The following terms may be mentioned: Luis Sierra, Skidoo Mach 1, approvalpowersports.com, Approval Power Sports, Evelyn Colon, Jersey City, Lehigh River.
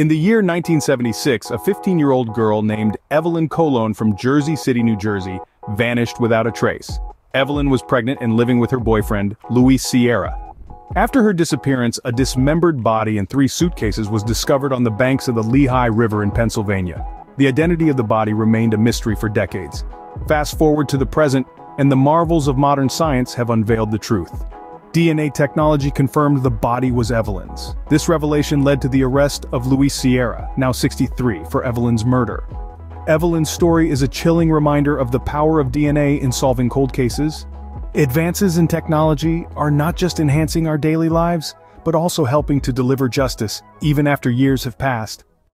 In the year 1976, a 15-year-old girl named Evelyn Colon from Jersey City, New Jersey, vanished without a trace. Evelyn was pregnant and living with her boyfriend, Luis Sierra. After her disappearance, a dismembered body and 3 suitcases was discovered on the banks of the Lehigh River in Pennsylvania. The identity of the body remained a mystery for decades. Fast forward to the present, and the marvels of modern science have unveiled the truth. DNA technology confirmed the body was Evelyn's. This revelation led to the arrest of Luis Sierra, now 63, for Evelyn's murder. Evelyn's story is a chilling reminder of the power of DNA in solving cold cases. Advances in technology are not just enhancing our daily lives, but also helping to deliver justice, even after years have passed.